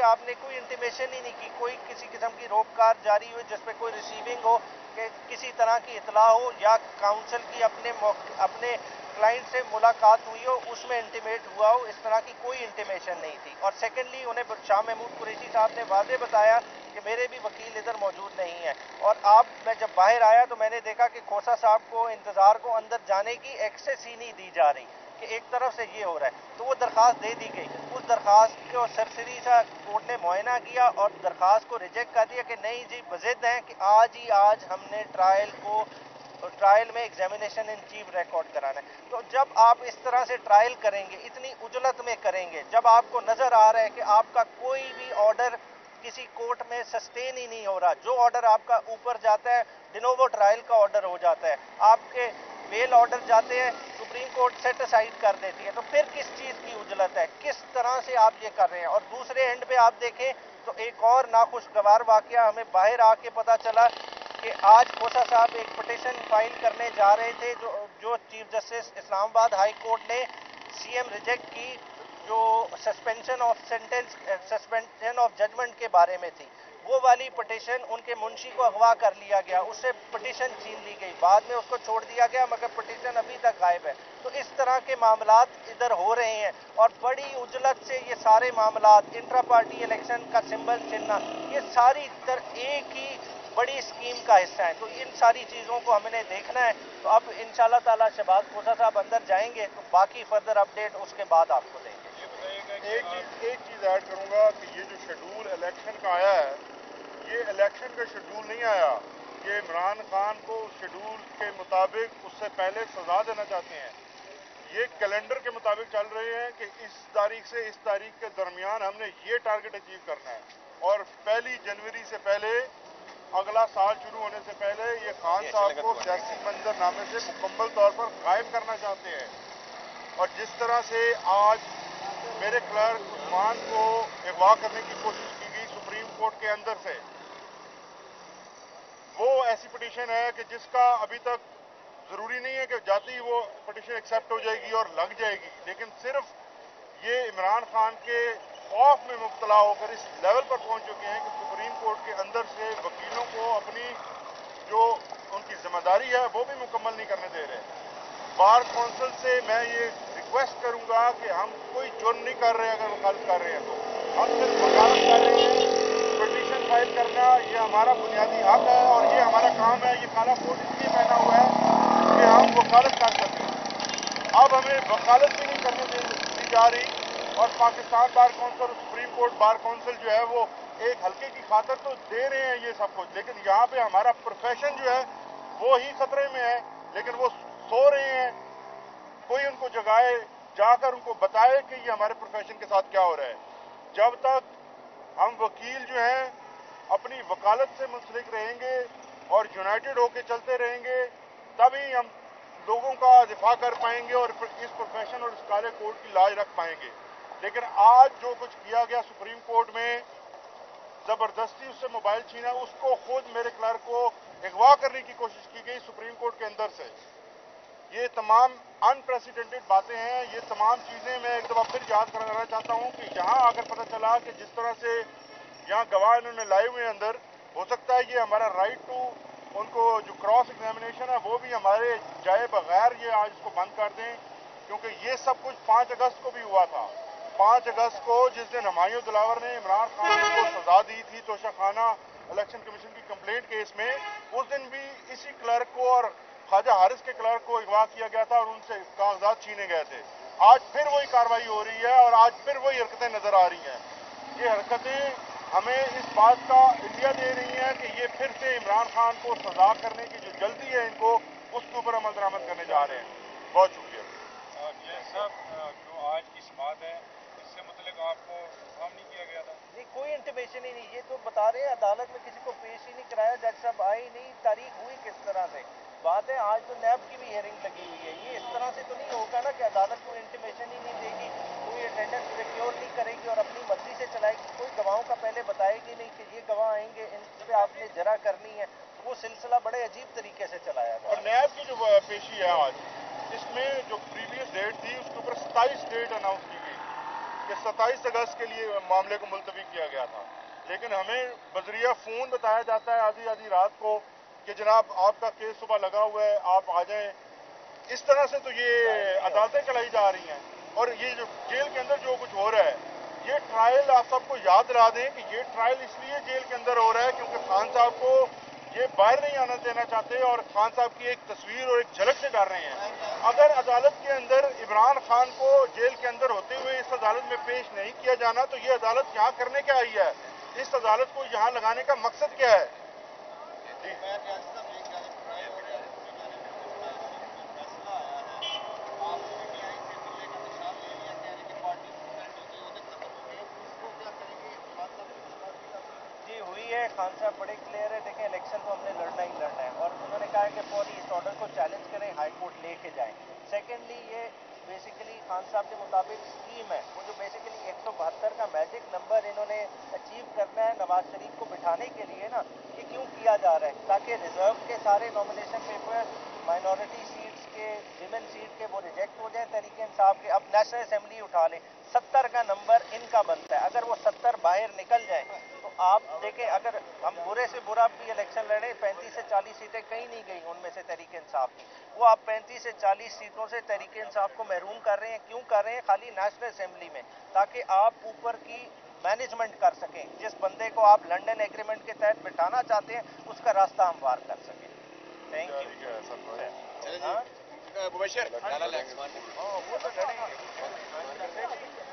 तक आपने कोई इंटीमेशन ही नहीं की, कोई किसी किस्म की रोककार जारी हुई जिसपे कोई रिसीविंग हो, किसी तरह की इतला हो या काउंसिल की अपने क्लाइंट से मुलाकात हुई हो उसमें इंटीमेट हुआ हो, इस तरह की कोई इंटीमेशन नहीं थी। और सेकेंडली उन्हें शाह महमूद कुरैशी साहब ने वादे बताया कि मेरे भी वकील इधर मौजूद नहीं है। और आप मैं जब बाहर आया तो मैंने देखा कि खोसा साहब को इंतज़ार को अंदर जाने की एक्सेस ही नहीं दी जा रही कि एक तरफ से ये हो रहा है। तो वो दरख्वास्त दे दी गई, उस दरख्वास्त को सरसरी सा कोर्ट ने मुआयना किया और दरख्वास्त को रिजेक्ट कर दिया कि नहीं जी बजिद हैं कि आज हमने ट्रायल में एग्जामिनेशन इन चीफ रिकॉर्ड कराना है। तो जब आप इस तरह से ट्रायल करेंगे, इतनी उजलत में करेंगे, जब आपको नज़र आ रहा है कि आपका कोई भी ऑर्डर किसी कोर्ट में सस्टेन ही नहीं हो रहा, जो ऑर्डर आपका ऊपर जाता है डिनोवो ट्रायल का ऑर्डर हो जाता है, आपके बेल ऑर्डर जाते हैं, सुप्रीम कोर्ट सेट असाइड कर देती है, तो फिर किस चीज़ की उजलत है, किस तरह से आप ये कर रहे हैं। और दूसरे एंड पे आप देखें तो एक और नाखुशगवार वाकया हमें बाहर आके पता चला कि आज खोसा साहब एक पटिशन फाइल करने जा रहे थे जो chief justice Islamabad high court ने सीएम रिजेक्ट की, जो सस्पेंशन ऑफ जजमेंट के बारे में थी, वो वाली पटिशन उनके मुंशी को अगवा कर लिया गया, उससे पटिशन छीन ली गई, बाद में उसको छोड़ दिया गया मगर पटिशन अभी तक गायब है। तो इस तरह के मामलात इधर हो रहे हैं और बड़ी उजलत से ये सारे मामलात, इंट्रा पार्टी इलेक्शन का सिंबल चिन्ना, ये सारी एक ही बड़ी स्कीम का हिस्सा है। तो इन सारी चीज़ों को हमने देखना है। तो अब इंशाल्लाह ताला शहबाज खोसा साहब अंदर जाएंगे तो बाकी फर्दर अपडेट उसके बाद आपको देंगे। एक चीज़ ऐड करूँगा कि ये जो शेड्यूल इलेक्शन का आया है, ये इलेक्शन का शेड्यूल नहीं आया, ये इमरान खान को शेड्यूल के मुताबिक उससे पहले सजा देना चाहते हैं। ये कैलेंडर के मुताबिक चल रहे हैं कि इस तारीख से इस तारीख के दरमियान हमने ये टारगेट अचीव करना है और 1 जनवरी से पहले अगला साल शुरू होने से पहले ये खान साहब को सियासी मंजरनामे से मुकम्मल तौर पर गायब करना चाहते हैं। और जिस तरह से आज मेरे क्लर्क उस्मान को अगवा करने की कोशिश की गई सुप्रीम कोर्ट के अंदर से, वो ऐसी पिटीशन है कि जिसका अभी तक जरूरी नहीं है कि जाती ही वो पिटीशन एक्सेप्ट हो जाएगी और लग जाएगी, लेकिन सिर्फ ये इमरान खान के खौफ में मुब्तला होकर इस लेवल पर पहुंच चुके हैं कि सुप्रीम कोर्ट के अंदर से वकीलों को अपनी जो उनकी जिम्मेदारी है वो भी मुकम्मल नहीं करने दे रहे। बार काउंसिल से मैं ये रिक्वेस्ट करूंगा कि हम कोई जुर्म नहीं कर रहे हैं, अगर वकालत कर रहे हैं तो हम सिर्फ वकालत कर रहे हैं। पटिशन फाइल करना ये हमारा बुनियादी हक है और ये हमारा काम है, ये काला कोट इसलिए पहना हुआ है कि हम वकालत कर सकें। अब हमें वकालत भी नहीं करने दी जा रही और पाकिस्तान बार काउंसिल और सुप्रीम कोर्ट बार काउंसिल जो है वो एक हल्के की खातर तो दे रहे हैं ये सब कुछ, लेकिन यहाँ पर हमारा प्रोफेशन जो है वो ही खतरे में है। लेकिन वो सो रहे हैं, कोई उनको जगाए, जाकर उनको बताए कि ये हमारे प्रोफेशन के साथ क्या हो रहा है। जब तक हम वकील जो हैं अपनी वकालत से मुंसलिक रहेंगे और यूनाइटेड होकर चलते रहेंगे, तभी हम लोगों का दिफा कर पाएंगे और इस प्रोफेशन और इस काले कोर्ट की लाज रख पाएंगे। लेकिन आज जो कुछ किया गया सुप्रीम कोर्ट में, जबरदस्ती उससे मोबाइल छीना, उसको खुद मेरे क्लर्क को अगवा करने की कोशिश की गई सुप्रीम कोर्ट के अंदर से, ये तमाम अनप्रेसिडेंटेड बातें हैं। ये तमाम चीज़ें मैं एक दफ़ा फिर याद कराना चाहता हूँ कि यहाँ आकर पता चला कि जिस तरह से यहाँ गवाह इन्होंने लाए हुए अंदर, हो सकता है ये हमारा राइट टू उनको जो क्रॉस एग्जामिनेशन है वो भी हमारे जाए बगैर ये आज इसको बंद कर दें, क्योंकि ये सब कुछ 5 अगस्त को भी हुआ था। 5 अगस्त को जिस दिन हमायूं दिलावर ने इमरान खान को सजा दी थी तोशाखाना इलेक्शन कमीशन की कंप्लेंट केस में, उस दिन भी इसी क्लर्क को और ख्वाजा हारिस के क्लर्क को अगवा किया गया था और उनसे कागजात छीने गए थे। आज फिर वही कार्रवाई हो रही है और आज फिर वही हरकतें नजर आ रही हैं। ये हरकतें हमें इस बात का इंडिया दे रही हैं कि ये फिर से इमरान खान को सजा करने की जो जल्दी है इनको, उसके ऊपर अमल दरामद करने जा रहे हैं। बहुत शुक्रिया। साहब जो आज की समात है इससे मतलब आपको काम नहीं किया गया था? नहीं, कोई इंटीमेशन ही नहीं। ये तो बता रहे हैं अदालत में किसी को पेश ही नहीं कराया, जज साहब आए ही नहीं, तारीख हुई किस तरह से बात है। आज तो नैब की भी हेयरिंग लगी हुई है, ये इस तरह से तो नहीं होगा ना कि अदालत को इंटीमेशन ही नहीं देगी, कोई अटेंडेंस सिक्योर नहीं करेगी और अपनी मर्जी से चलाएगी, कोई गवाहों का पहले बताएगी नहीं कि ये गवाह आएंगे, इन पर आपने जरा करनी है। वो सिलसिला बड़े अजीब तरीके से चलाया था। और नैब की जो पेशी है आज, इसमें जो प्रीवियस डेट थी उसके ऊपर 27 डेट अनाउंस की गई कि 27 अगस्त के लिए मामले को मुलतवी किया गया था, लेकिन हमें बजरिया फ़ोन बताया जाता है आधी रात को कि जनाब आपका केस सुबह लगा हुआ है, आप आ जाएं। इस तरह से तो ये अदालतें चलाई जा रही हैं, और ये जो जेल के अंदर जो कुछ हो रहा है, ये ट्रायल आप सबको याद दिला दें कि ये ट्रायल इसलिए जेल के अंदर हो रहा है क्योंकि खान साहब को ये बाहर नहीं आना देना चाहते और खान साहब की एक तस्वीर और एक झलक से डर रहे हैं। अगर अदालत के अंदर इमरान खान को जेल के अंदर होते हुए इस अदालत में पेश नहीं किया जाना, तो ये अदालत यहाँ करने क्या आई है? इस अदालत को यहाँ लगाने का मकसद क्या है? खान साहब बड़े क्लियर है, देखें इलेक्शन को हमने लड़ना ही लड़ना है, और उन्होंने कहा है कि फौरी इस ऑर्डर को चैलेंज करें, हाई कोर्ट लेके जाएं। सेकेंडली, ये बेसिकली खान साहब के मुताबिक स्कीम है, वो जो बेसिकली 172 का मैजिक नंबर इन्होंने अचीव करना है नवाज शरीफ को बिठाने के लिए ना, ये क्यों किया जा रहा है? ताकि रिजर्व के सारे नॉमिनेशन पेपर, माइनॉरिटी सीट्स के, विमेन सीट के, वो रिजेक्ट हो जाए तहरीक इंसाफ के। अब नेशनल असेंबली उठा लें, 70 का नंबर इनका बनता है, अगर वो 70 बाहर निकल जाए तो आप देखें, अगर हम बुरे से बुरा भी इलेक्शन लड़ें, 35 से 40 सीटें कहीं नहीं गई उनमें से तहरीक इंसाफ की, वो आप 35 से 40 सीटों से तहरीक इंसाफ को महरूम कर रहे हैं। क्यों कर रहे हैं? खाली नेशनल असेंबली में, ताकि आप ऊपर की मैनेजमेंट कर सकें, जिस बंदे को आप लंदन एग्रीमेंट के तहत बिठाना चाहते हैं उसका रास्ता हमवार कर सकें। Thank you. वो तो लड़ेंगे।